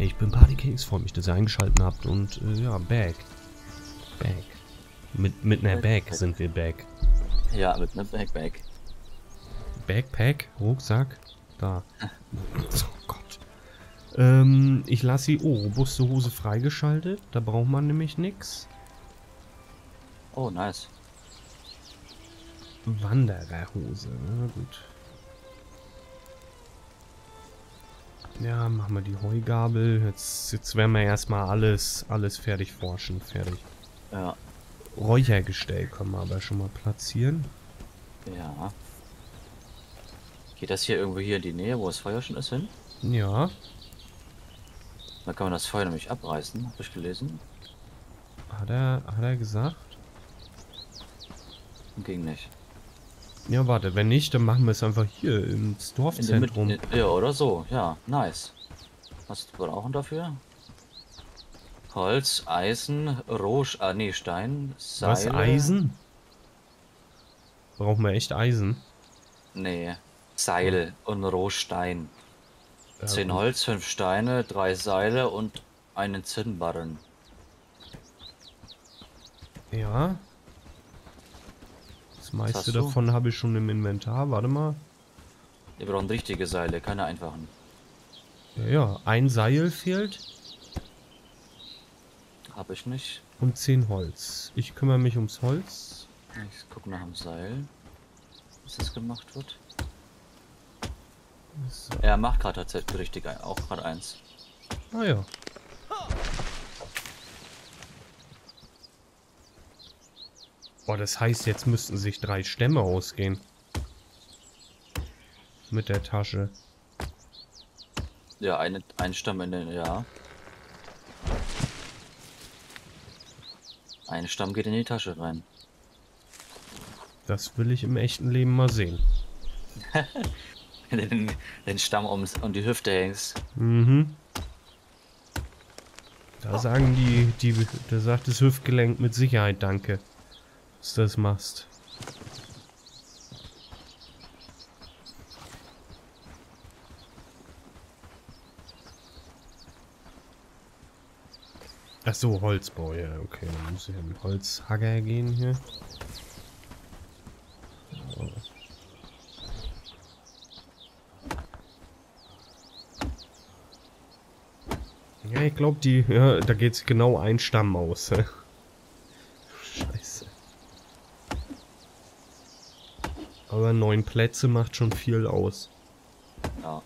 Hey, ich bin Partykekz, freut mich, dass ihr eingeschaltet habt und ja, back. Mit einer Bag sind wir back. Ja, mit einer Backpack. Backpack, Rucksack, da. Oh Gott. Ich lasse sie, oh, robuste Hose freigeschaltet, da braucht man nämlich nichts. Oh, nice. Wandererhose, na gut. Ja, machen wir die Heugabel. Jetzt werden wir erstmal alles fertig forschen. Fertig. Ja. Räuchergestell können wir aber schon mal platzieren. Ja. Geht das hier irgendwo hier in die Nähe, wo das Feuer schon ist, hin? Ja. Da kann man das Feuer nämlich abreißen, habe ich gelesen. Hat er gesagt? Ging nicht. Ja, warte, wenn nicht, dann machen wir es einfach hier im Dorfzentrum. Ja, oder so. Ja, nice. Was brauchen dafür? Holz, Eisen, Stein, Seil. Was, Eisen? Brauchen wir echt Eisen? Nee, Seil und Rohstein. 10 Holz, 5 Steine, 3 Seile und einen Zinnbarren. Ja. Das meiste davon habe ich schon im Inventar, warte mal. Wir brauchen richtige Seile, keine einfachen. Ja, ein Seil fehlt. Habe ich nicht. Und 10 Holz. Ich kümmere mich ums Holz. Ich gucke nach dem Seil, was das gemacht wird. So. Er macht gerade tatsächlich richtig auch gerade eins. Ah ja. Boah, das heißt, jetzt müssten sich 3 Stämme ausgehen. Mit der Tasche. Ja, ein Stamm in den... Ja. Ein Stamm geht in die Tasche rein. Das will ich im echten Leben mal sehen. Wenn du den Stamm um die Hüfte hängst. Mhm. Da sagen da sagt das Hüftgelenk mit Sicherheit danke. Dass du das machst. Ach so, Holzbau, ja, okay. Dann muss ich in den Holzhacker gehen hier. So. Ja, ich glaube, da geht's genau ein Stamm aus. Scheiße. Aber 9 Plätze macht schon viel aus. Ja.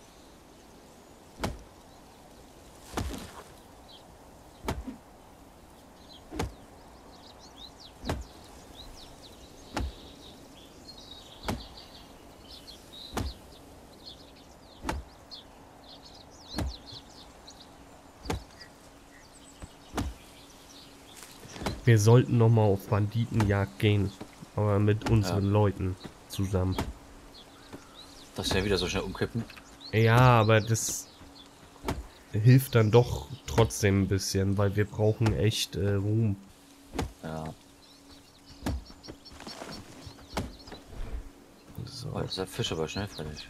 Wir sollten nochmal auf Banditenjagd gehen, aber mit unseren Leuten zusammen. Das ja wieder so schnell umkippen. Ja, aber das hilft dann doch trotzdem ein bisschen, weil wir brauchen echt Ruhm. Ja. So. Oh, dieser Fisch aber schnell fertig.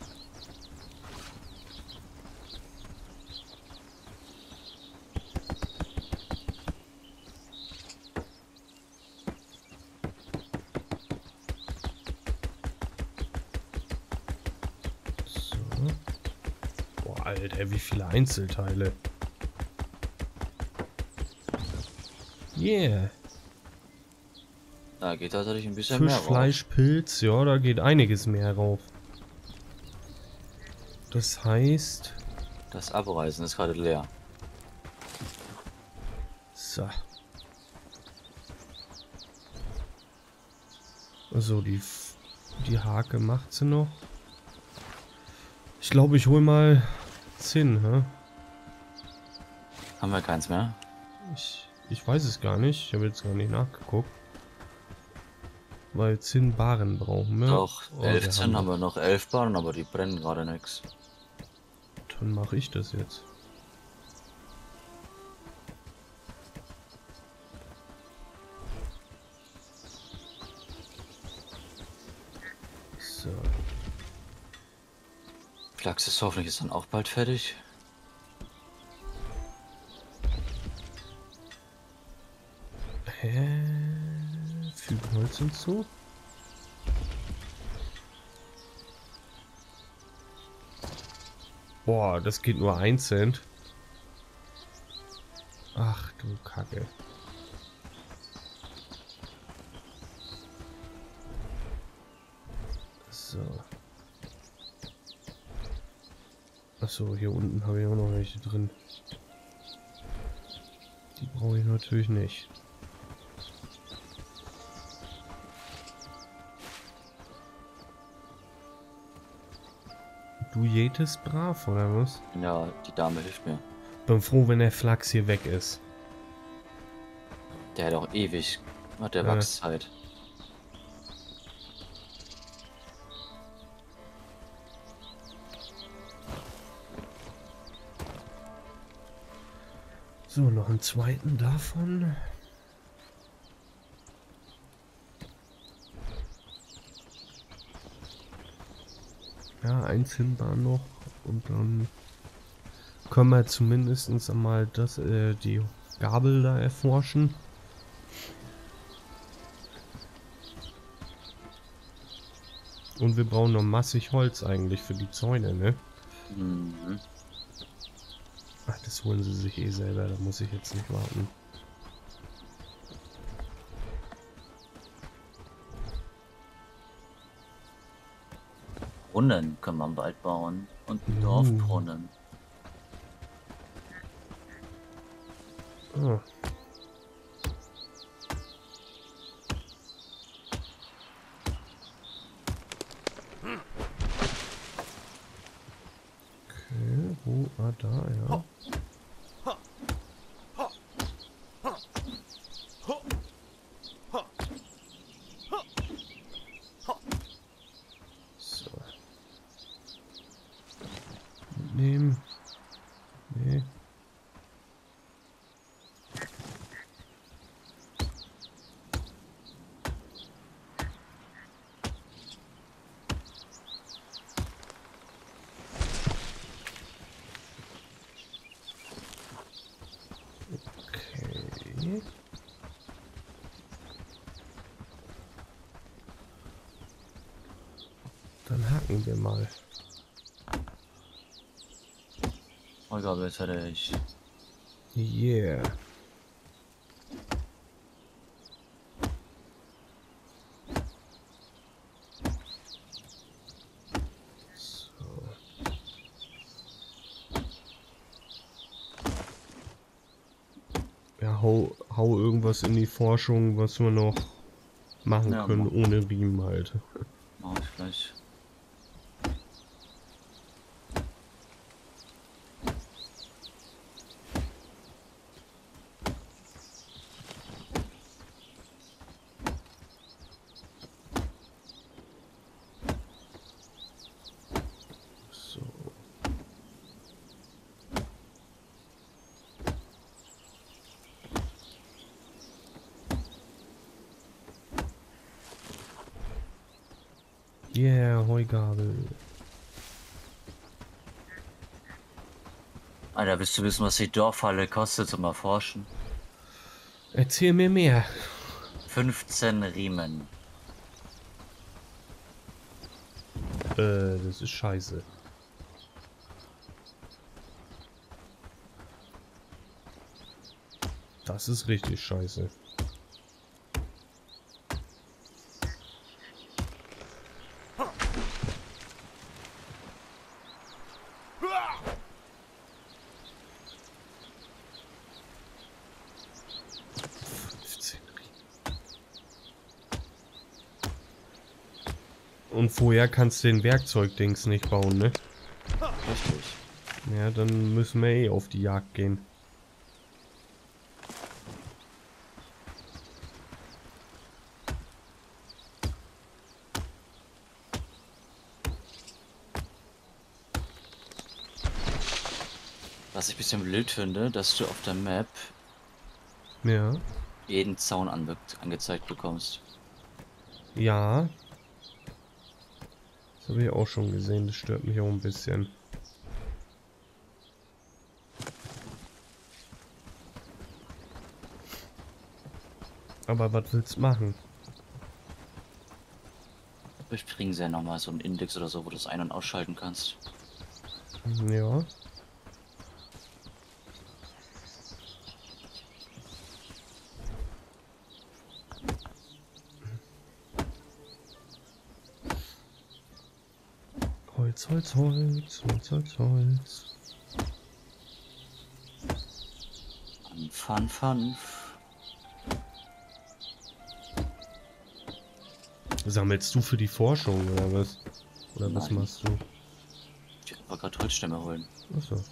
Alter, wie viele Einzelteile. Yeah. Da geht tatsächlich ein bisschen Fisch, mehr rauf. Fleisch, Pilz, ja, da geht einiges mehr rauf. Das heißt... Das Abreißen ist gerade leer. So. Also, die Hake macht sie noch. Ich glaube, ich hole mal... hin, hä? Haben wir keins mehr? Ich weiß es gar nicht. Ich habe jetzt gar nicht nachgeguckt. Weil 10 Barren brauchen wir. Doch, 11 Zinn haben wir noch. 11 Barren, aber die brennen gerade nichts. Dann mache ich das jetzt. So. Flachs ist hoffentlich dann auch bald fertig. Fügen Holz hinzu. Boah, das geht nur einzeln. Ach du Kacke. So. Achso, hier unten habe ich auch noch welche drin. Die brauche ich natürlich nicht. Du jätest brav, oder was? Ja, die Dame hilft mir. Bin froh, wenn der Flachs hier weg ist. Der hat auch ewig. Hat der Wachszeit. So, noch einen zweiten davon. Ja, eins hin da noch und dann können wir zumindest einmal das, die Gabel da erforschen. Und wir brauchen noch massig Holz eigentlich für die Zäune, ne? Mhm. Ach, das holen sie sich eh selber, da muss ich jetzt nicht warten. Brunnen kann man bald bauen und einen Dorfbrunnen. Ah. Okay, wo war da, ja. Dann hacken wir mal. Oh Gott, jetzt hat er ich. Yeah. So. Ja, hau irgendwas in die Forschung, was wir noch machen können, ohne Riemen halt. Mach ich gleich. Yeah, Heugabel. Alter, willst du wissen, was die Dorfhalle kostet zum Erforschen? Erzähl mir mehr. 15 Riemen. Das ist scheiße. Das ist richtig scheiße. Und vorher kannst du den Werkzeugdings nicht bauen, ne? Richtig. Ja, dann müssen wir eh auf die Jagd gehen. Was ich ein bisschen blöd finde, dass du auf der Map jeden Zaun angezeigt bekommst. Ja. Das habe ich auch schon gesehen, das stört mich auch ein bisschen. Aber was willst du machen? Ich kriegen sie ja nochmal so einen Index oder so, wo du das ein- und ausschalten kannst. Ja. Holz, Holz, Holz, Holz, Holz, Holz. Fun, fun. Sammelst du für die Forschung oder was? Oder nein, was machst du? Ich wollte gerade Holzstämme holen. Achso.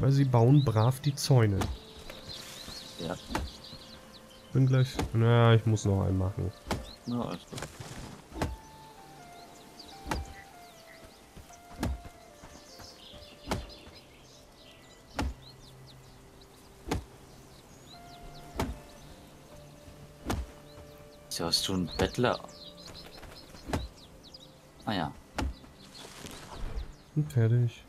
Weil sie bauen brav die Zäune. Ja. Bin gleich. Na, ich muss noch einen machen. Na, alles gut. Hast du einen Bettler? Ah ja. Und fertig.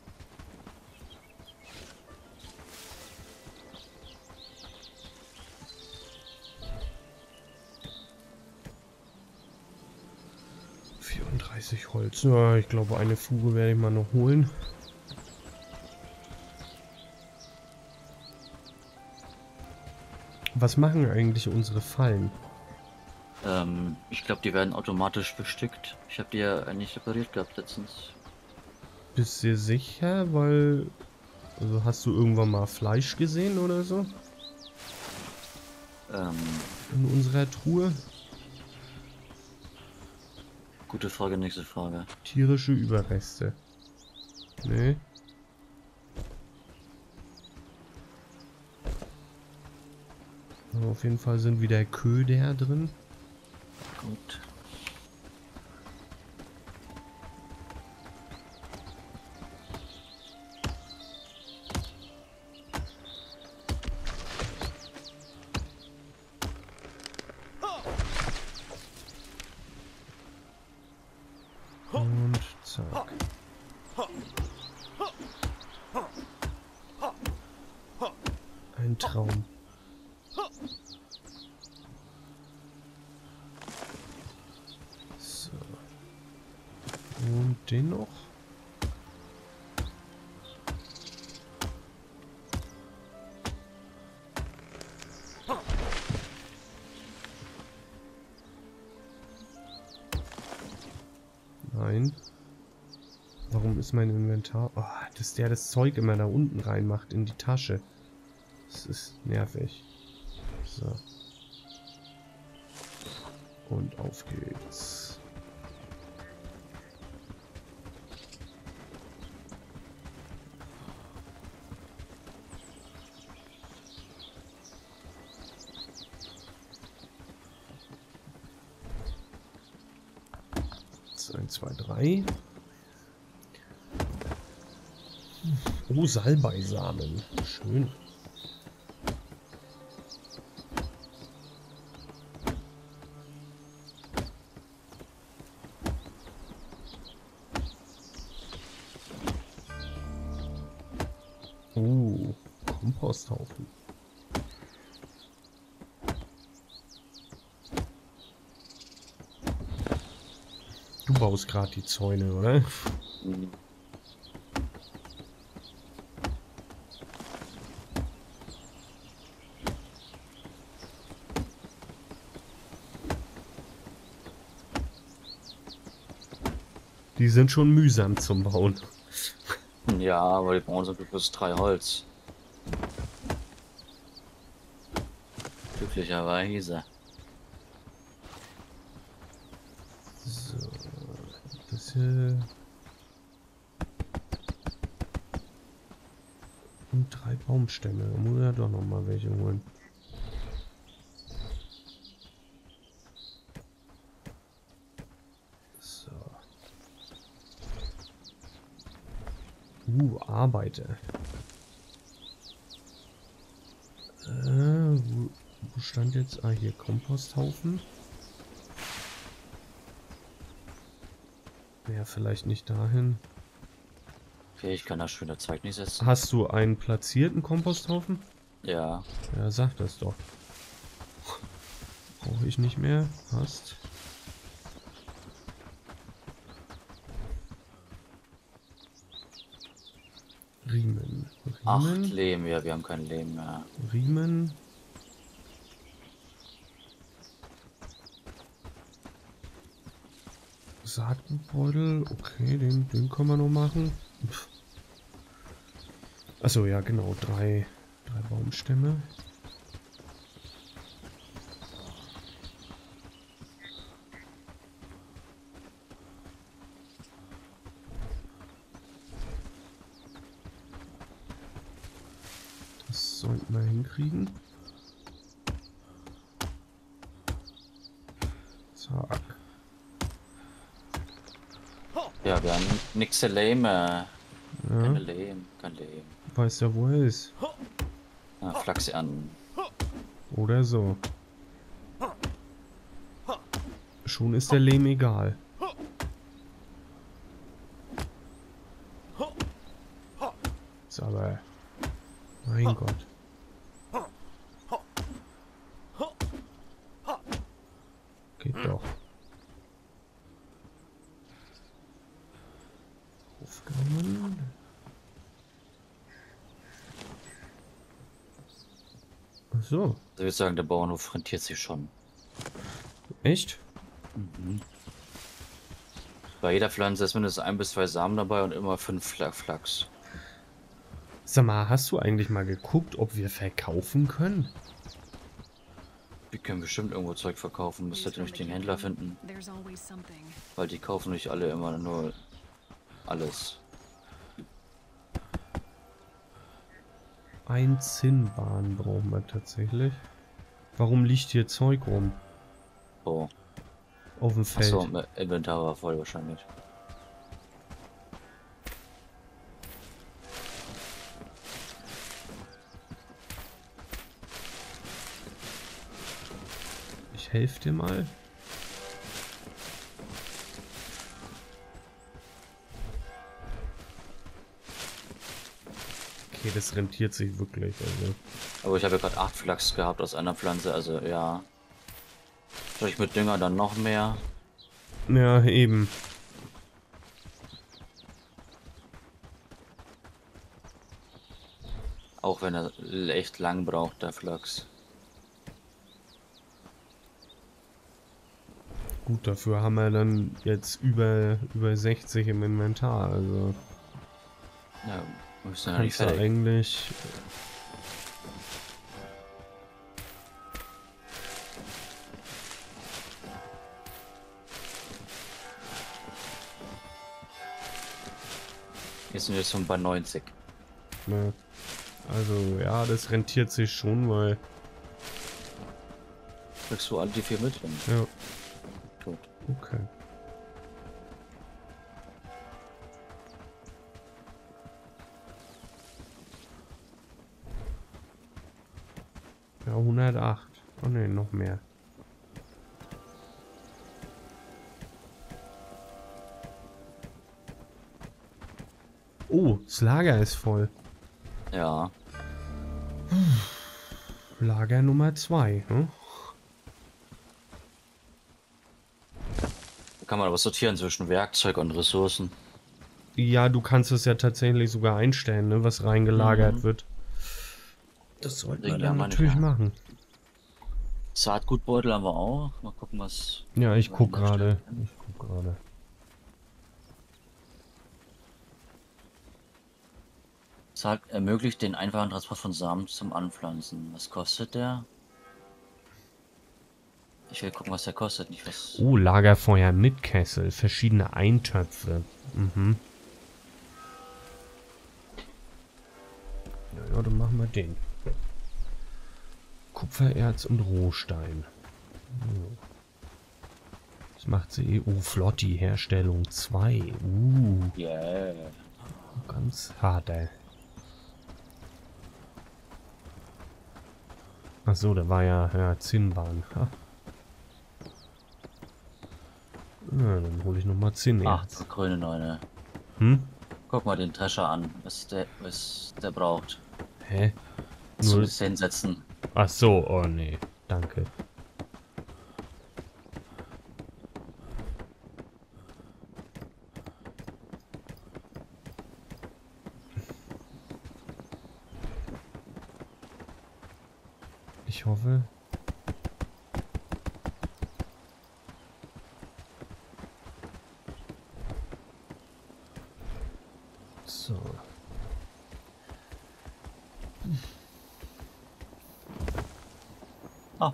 Holz. Ja, ich glaube, eine Fuge werde ich mal noch holen. Was machen eigentlich unsere Fallen? Ich glaube, die werden automatisch bestückt. Ich habe die ja nicht repariert gehabt letztens. Bist du sicher? Weil... Also hast du irgendwann mal Fleisch gesehen oder so? In unserer Truhe? Gute Frage, nächste Frage. Tierische Überreste. Nee. Aber auf jeden Fall sind wieder Köder drin. Gut. Und zack. Ein Traum. So. Und den noch? Nein. Warum ist mein Inventar... Oh, dass der das Zeug immer da unten reinmacht, in die Tasche. Das ist nervig. So. Und auf geht's. Jetzt 1, 2, 3. Oh, Salbeisamen. Schön. Oh, Komposthaufen. Du baust gerade die Zäune, oder? Mhm. Die sind schon mühsam zum Bauen. Ja, aber die brauchen so plus 3 Holz. Glücklicherweise. So, das hier. Und 3 Baumstämme. Da muss ich ja doch nochmal welche holen. Arbeite. Wo stand jetzt? Ah, hier Komposthaufen. Ja, vielleicht nicht dahin. Okay, ich kann das schöne Zeug nicht setzen. Hast du einen platzierten Komposthaufen? Ja. Ja, sag das doch. Brauche ich nicht mehr. Passt. Riemen. 8 Lehm, ja, wir haben kein Lehm mehr. Riemen. Saatenbeutel, okay, den können wir noch machen. Achso, ja, genau, drei Baumstämme. Das sollten wir hinkriegen. Zack. Ja, wir haben nix Lehme. Ja. Keine Lehm, kein Lehm. Weiß ja, wo er ist. Ah, flach sie an. Oder so. Schon ist der Lehm egal. Ist aber... Mein Gott. Geht doch. Aufgenommen. Ach so. Ich würde sagen, der Bauernhof rentiert sich schon. Echt? Mhm. Bei jeder Pflanze ist mindestens 1 bis 2 Samen dabei und immer 5 Flachs. Sag mal, hast du eigentlich mal geguckt, ob wir verkaufen können? Wir können bestimmt irgendwo Zeug verkaufen, müsst ihr nicht den Händler finden. Weil die kaufen nicht alle immer nur alles. Ein Zinnbahn brauchen wir tatsächlich. Warum liegt hier Zeug rum? Oh. Auf dem Feld. Achso, Inventar war voll wahrscheinlich. Ich helfe dir mal. Okay, das rentiert sich wirklich. Also. Aber ich habe ja gerade 8 Flachs gehabt aus einer Pflanze, also ja. Soll ich mit Dünger dann noch mehr? Ja, eben. Auch wenn er echt lang braucht, der Flachs. Gut, dafür haben wir dann jetzt über 60 im Inventar, also... Ja. Ist ja nicht eigentlich. Jetzt sind wir schon bei 90. Ne. Also ja, das rentiert sich schon, weil. Kriegst du all die 4 mit? Ja. Gut. Okay. Ja, 108. Oh ne, noch mehr. Oh, das Lager ist voll. Ja. Lager Nummer 2. Hm? Da kann man aber sortieren zwischen Werkzeug und Ressourcen. Ja, du kannst es ja tatsächlich sogar einstellen, ne, was reingelagert wird. Das sollten wir dann natürlich machen. Saatgutbeutel haben wir auch. Mal gucken, was... Ja, ich gucke gerade. Saat ermöglicht den einfachen Transport von Samen zum Anpflanzen. Was kostet der? Ich will gucken, was der kostet. Nicht was... Oh, Lagerfeuer mit Kessel. Verschiedene Eintöpfe. Mhm. Ja, dann machen wir den. Kupfererz und Rohstein. Das macht sie EU. Flotti Herstellung 2. Yeah. Ganz hart, ey. Achso, da war ja Zinnbahn. Ha. Ja, dann hole ich nochmal Zinnbahn. 8 grüne 9. Hm? Guck mal den Drescher an, was der braucht. Hä? Nur das hinsetzen. Ach so, oh nee, danke. Ich hoffe. So. Ah,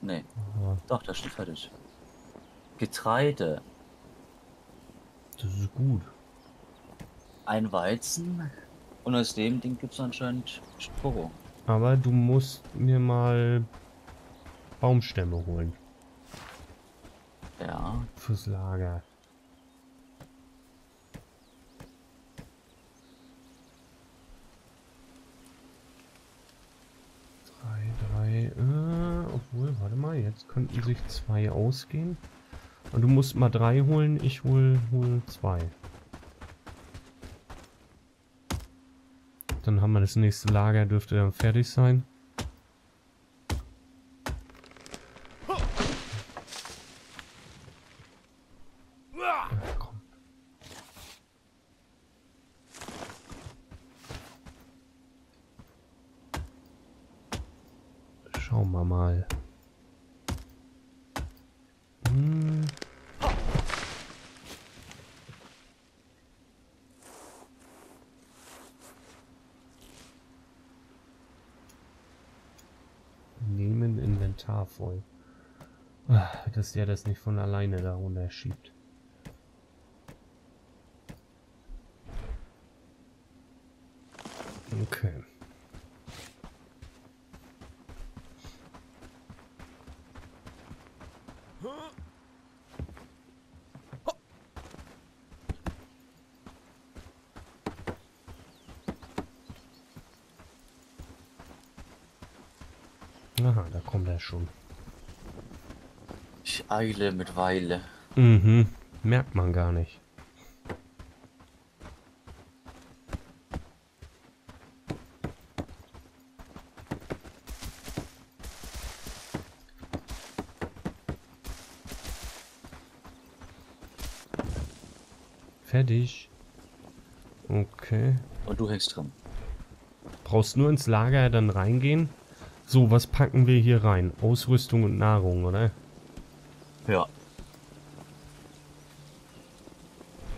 nee. Aha. Doch, das steht fertig. Getreide. Das ist gut. Ein Weizen. Und aus dem Ding gibt es anscheinend Stroh. Aber du musst mir mal Baumstämme holen. Ja. Fürs Lager. Obwohl, warte mal, jetzt könnten sich 2 ausgehen. Und du musst mal 3 holen, ich hol 2. Dann haben wir das nächste Lager, dürfte dann fertig sein. Ja, komm. Schauen wir mal. Voll. Ach, dass der das nicht von alleine da runter schiebt. Okay. Aha, da kommt er schon. Ich eile mit Weile. Mhm, merkt man gar nicht. Fertig. Okay. Und du hängst dran. Brauchst nur ins Lager dann reingehen. So, was packen wir hier rein? Ausrüstung und Nahrung, oder? Ja.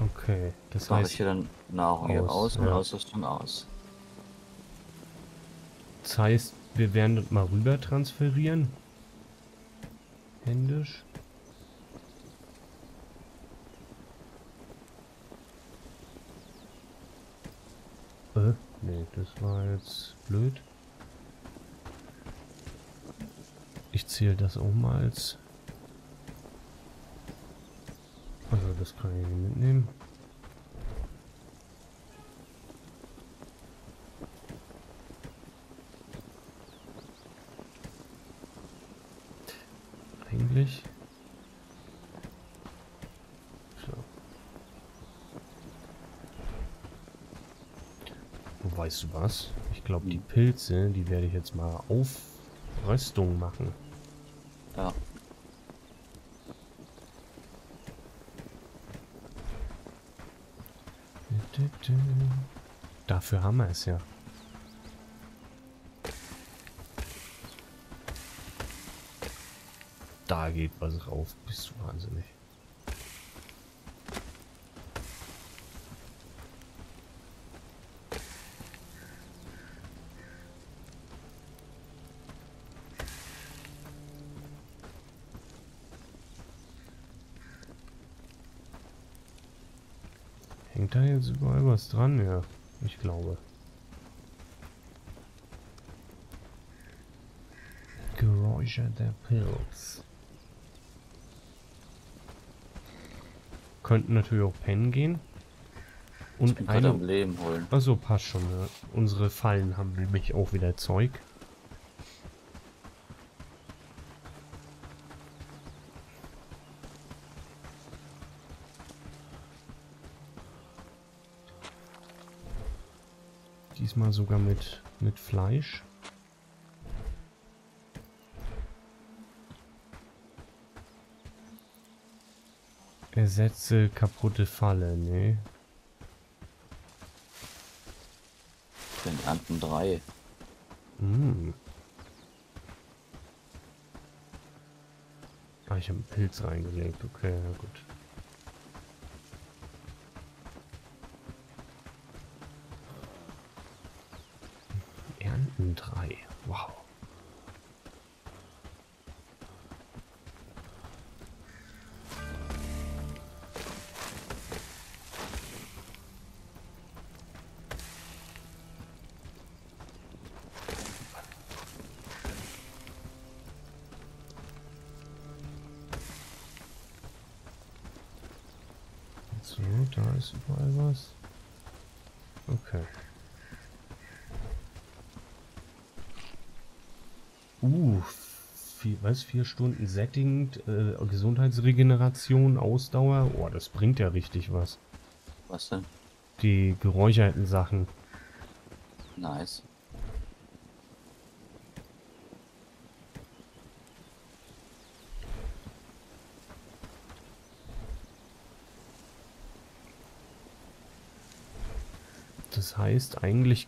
Okay, das heißt... ich hier dann Nahrung aus und ja. Ausrüstung aus. Das heißt, wir werden das mal rüber transferieren. Händisch. Nee, das war jetzt blöd. Ich zähle das auch mal als... Also das kann ich mitnehmen. Eigentlich. So. Und weißt du was? Ich glaube, die Pilze, die werde ich jetzt mal auf Röstung machen. Ja. Dafür haben wir es ja. Da geht was rauf. Bist du wahnsinnig. Da jetzt überall was dran, ja, ich glaube. Geräusche der Pilz. Könnten natürlich auch pennen gehen. Und ich bin am Leben holen. Also passt schon, ja. Unsere Fallen haben nämlich auch wieder Zeug. Diesmal sogar mit Fleisch. Ersetze kaputte Falle, ne? Sind Anten 3. Ah, ich habe einen Pilz reingelegt, okay, ja gut. Ernten 3, wow. So, da ist überall was. Okay. Was? 4 Stunden sättigend, Gesundheitsregeneration, Ausdauer. Oh, das bringt ja richtig was. Was denn? Die geräucherten Sachen. Nice. Das heißt eigentlich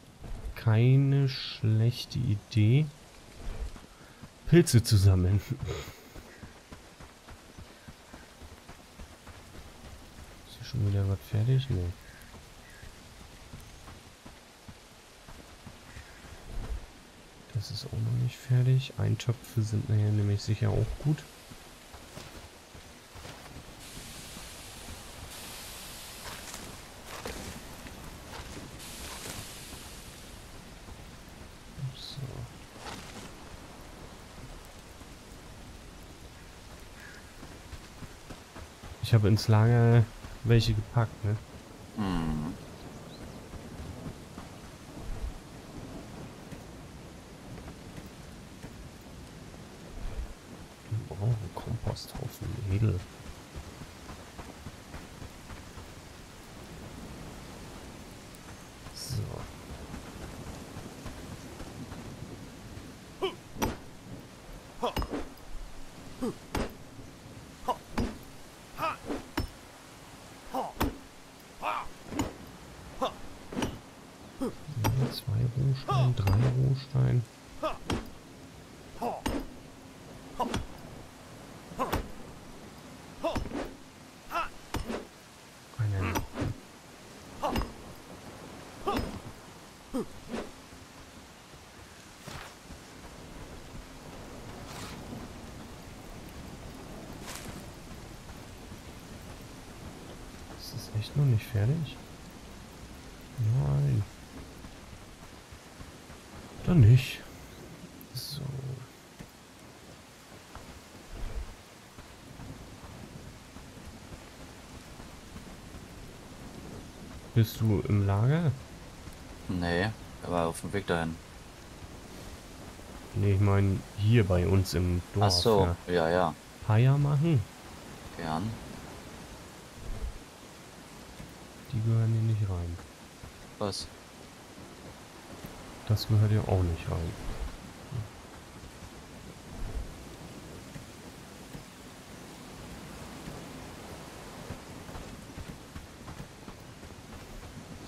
keine schlechte Idee, Pilze zu sammeln. Ist hier schon wieder was fertig? Nee. Das ist auch noch nicht fertig. Eintöpfe sind nachher nämlich sicher auch gut. Ich habe ins Lager welche gepackt, ne? Hm. Oh, ein Komposthaufen, edel. Echt noch nicht fertig? Nein. Dann nicht. So. Bist du im Lager? Nee, aber auf dem Weg dahin. Nee, ich meine hier bei uns im Dorf. Ach so, ja, ja. Haier machen? Gern. Die gehören hier nicht rein. Was? Das gehört ja auch nicht rein.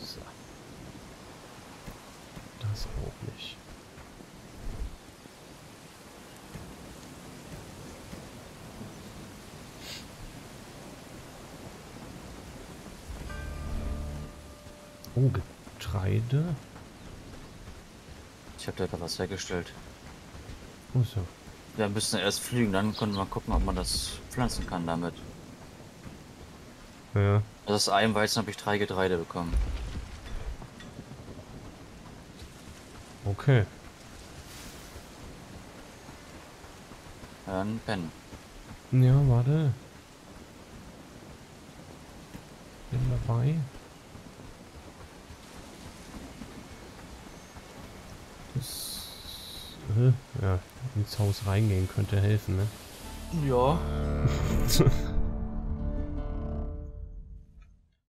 So. Das auch nicht. Oh, Getreide. Ich habe da was hergestellt. Oh so. Wir müssen erst fliegen, dann können wir gucken, ob man das pflanzen kann damit. Ja. Also aus einem Weizen habe ich 3 Getreide bekommen. Okay. Dann pennen. Ja, warte. Bin dabei. Ja, ins Haus reingehen könnte helfen, ne? Ja.